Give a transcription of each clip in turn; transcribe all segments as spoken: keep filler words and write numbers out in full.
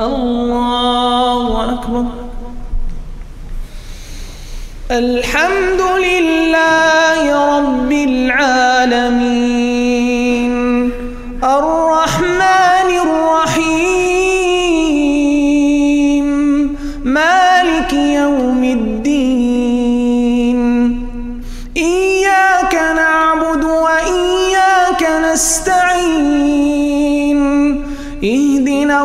الله أكبر. الحمد لله رب العالمين الرحمن الرحيم مالك يوم الدين إياك نعبد وإياك نستعين اهدنا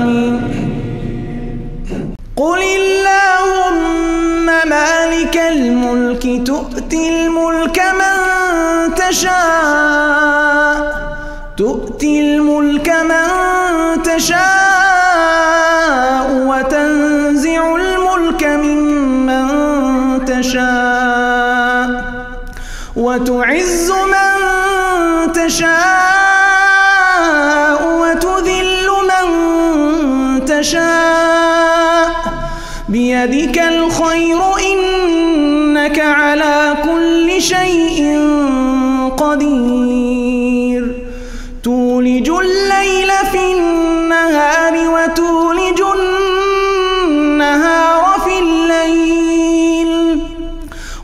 آمين. قل اللهم مالك الملك تؤتي الملك من تشاء تؤتي الملك من تشاء وتنزع الملك ممن تشاء وتعز من تشاء وتذل من تشاء بيدك الخير إنك على كل شيء قدير. تولج الليل في النهار وتولج النهار في الليل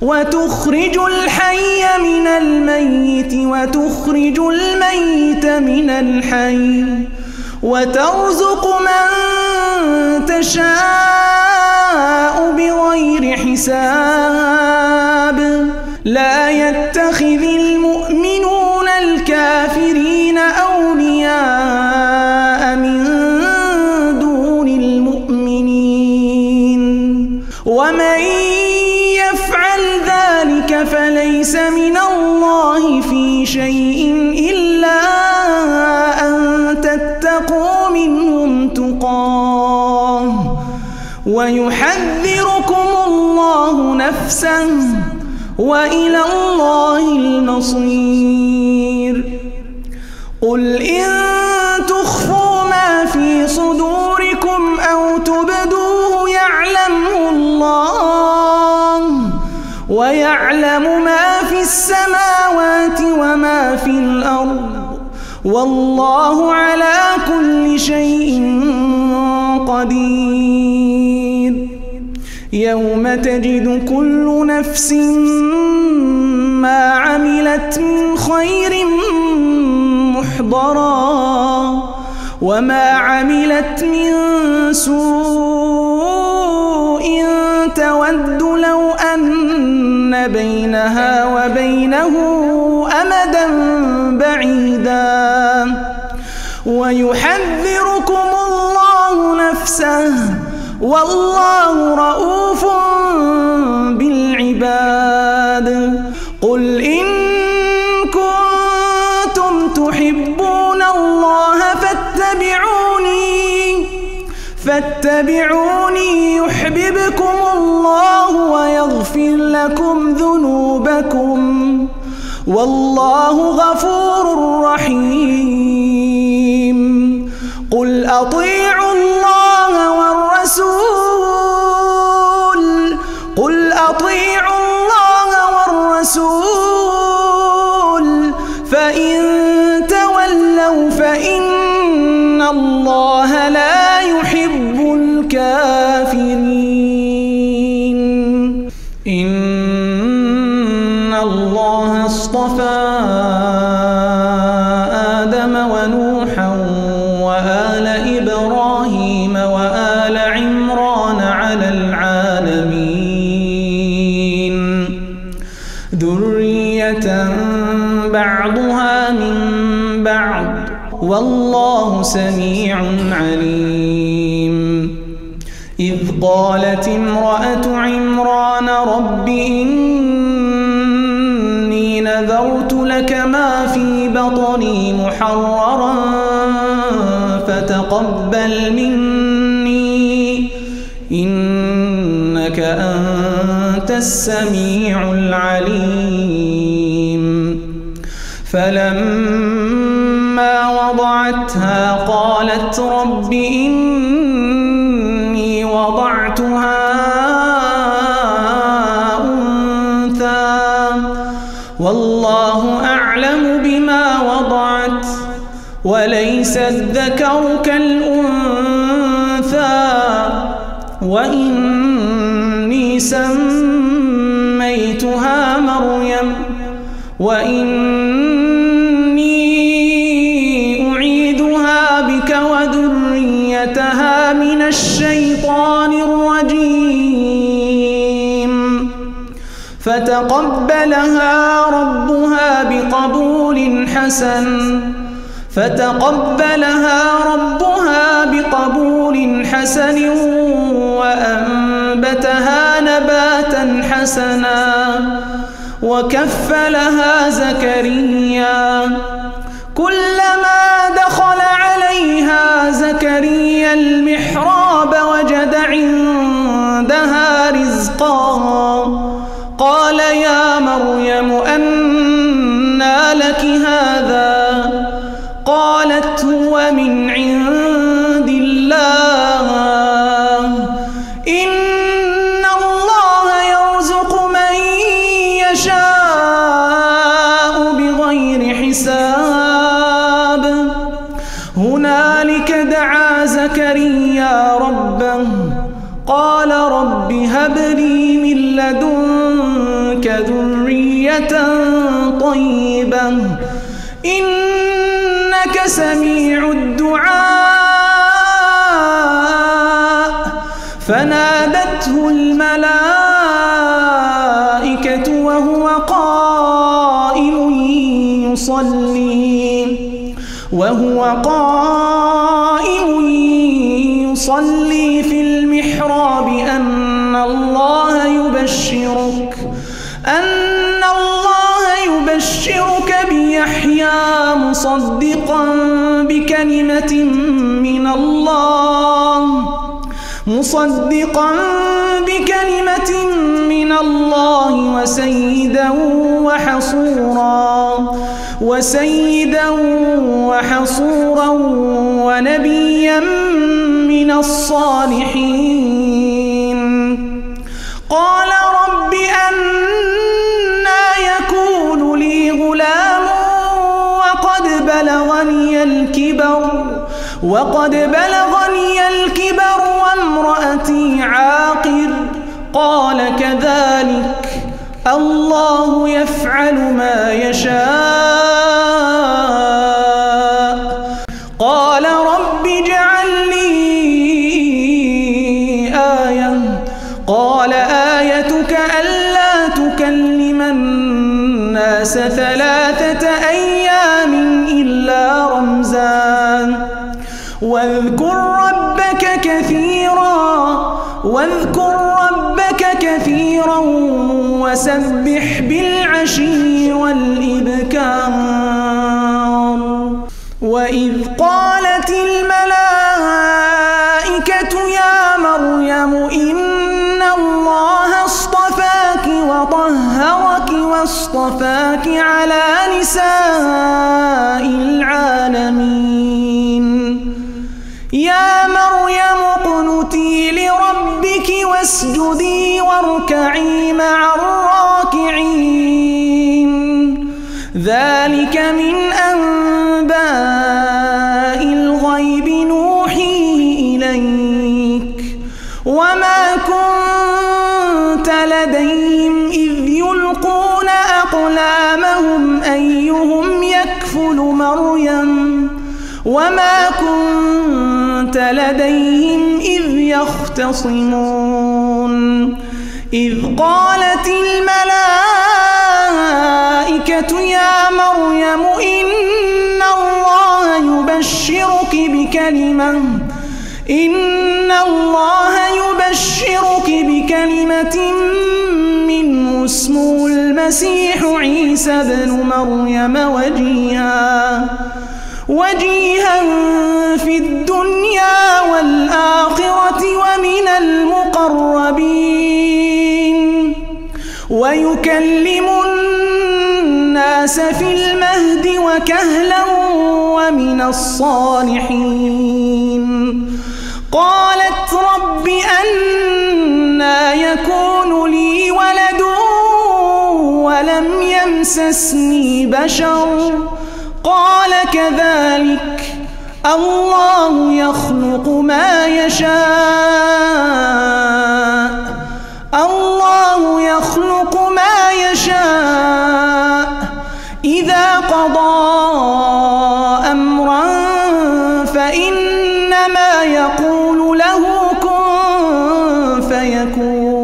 وتخرج الحي من الميت وتخرج الميت من الحي وترزق من تشاء بغير حساب. لا يتخذ المؤمنون الكافرين أولياء من دون المؤمنين ومن يفعل ذلك فليس من الله في شيء إلا أن تتقوا منهم تقاه ويحذركم الله نفسه وإلى الله المصير. قل إن تخفوا ما في صدوركم أو تبدوه يعلمه الله ويعلم ما في السماوات وما في الأرض والله على كل شيء قدير. يوم تجد كل نفس ما عملت من خير محضرا وما عملت من سوء تود لو أن بينها وبينه أمدا بعيدا ويحذركم الله نفسه والله رؤوف بالعباد. قل إن كنتم تحبون الله فاتبعوني فاتبعوني يحببكم الله ويغفر لكم ذنوبكم والله غفور رحيم. قل أطيعوا الله والرسول قل أطيعوا الله والرسول فإن تولوا فإن الله لا يحب الكافرين. إن الله اصطفى بعضها من بعض والله سميع عليم. إذ قالت امرأة عمران رب إني نذرت لك ما في بطني محررا فتقبل مني إنك أنت السميع العليم. فلما وضعتها قالت رب إني وضعتها أنثى والله أعلم بما وضعت وليس الذكر كالأنثى وإني سميتها مريم وإني أعيدها بك وذريتها من الشيطان الرجيم فتقبلها ربها بقبول حسن فتقبلها ربها بقبول حسن وأنبتها نباتا حسنا وكفلها زكريا كلما دخل عليها زكريا المحراب وجد عندها رزقا قال يا مريم أنى لك هذا قالت هو من عند الله إن الله يرزق من يشاء بغير حساب هنالك دعا زكريا ربه قال رب هب لي من لدنك ذرية طيبة إنك سميع الدعاء فنادته الملائكة وهو قائم يصلي وهو قائم يصلي في المحراب أن الله يبشرك أن الله يبشرك بيحيى مصدقا بكلمة من الله مصدقا بكلمة من الله وسيدا وحصورا وسيدا وحصورا ونبيا من الصالحين قال رب أنى يكون لي غلام وقد بلغني الكبر وقد بلغني الكبر وامرأتي عاقر قال كذلك الله يفعل ما يشاء قال رب اجعل لي آية قال آيتك ألا تكلم الناس ثلاثة أيام إلا رمزا واذكر ربك كثيرا واذكر ربك كثيرا وسبح بالعشي والإبكار وإذ قالت الملائكة يا مريم إن الله اصطفاك وطهرك واصطفاك على نساء العالمين يا مريم اقنتي لربك واسجدي واركعي مع الراكعين ذلك من أنباء الغيب نوحيه إليك وما كنت لديهم إذ يلقون أقلامهم أيهم يكفل مريم وما كنت لديهم إذ يختصمون إذ قالت الملائكة يا مريم إن الله يبشرك بكلمة إن الله يبشرك بكلمة منه اسمه المسيح عيسى بن مريم وجيها وجيها في الدنيا والآخرة ومن المقربين ويكلم الناس الناس في المهد وكهلا ومن الصالحين. قالت رب أنى يكون لي ولد ولم يمسسني بشر قال كذلك الله يخلق ما يشاء الله يخلق ما يشاء إذا قضى أمرا فإنما يقول له كن فيكون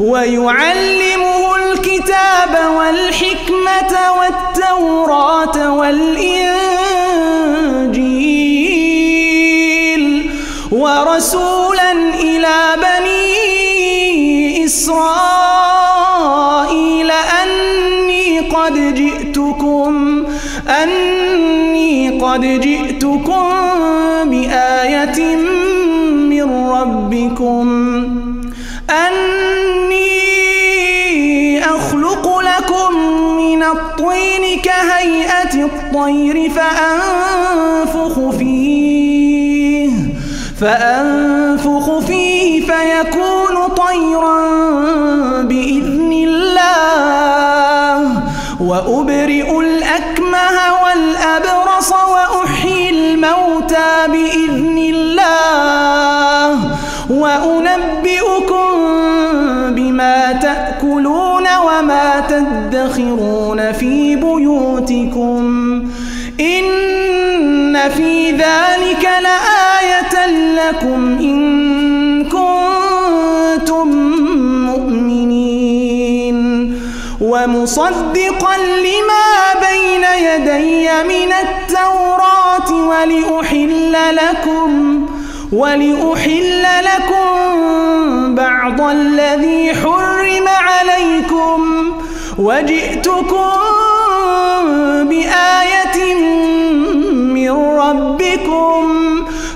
ويعلمه الكتاب والحكمة والتوراة والإنجيل ورسولا إلى بني إسرائيل أني قد جئتكم أني قد جئتكم بآية من ربكم أني أخلق لكم من الطين كهيئة الطير فأنفخ فيه فأنفخ فيه فيكون طيرا بإذن الله وأبرئ الأكمه والأبرص وأحيي الموتى بإذن الله وأنبئكم بما تأكلون وما تدخرون في بيوتكم إن في ذلك لآية لكم إن كنتم مؤمنين ومصدقا لما بين يدي من التوراة ولأحل لكم ولأحل لكم بعض الذي حرم عليكم وجئتكم بآية من ربكم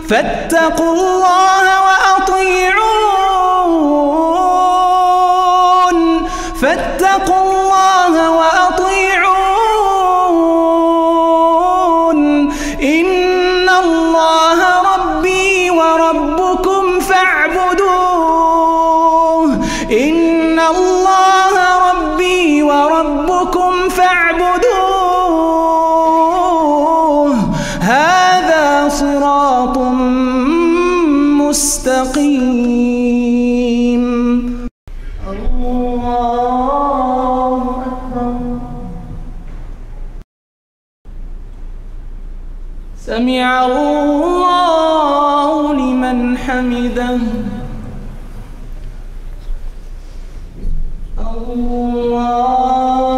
فاتقوا الله وأطيعون فاتقوا الله وأطيعون إن الله ربي وربكم فاعبدوه إن الله ربي وربكم فاعبدوه هذا صراط مستقيم. الله أكبر. سمع الله لمن حمده. الله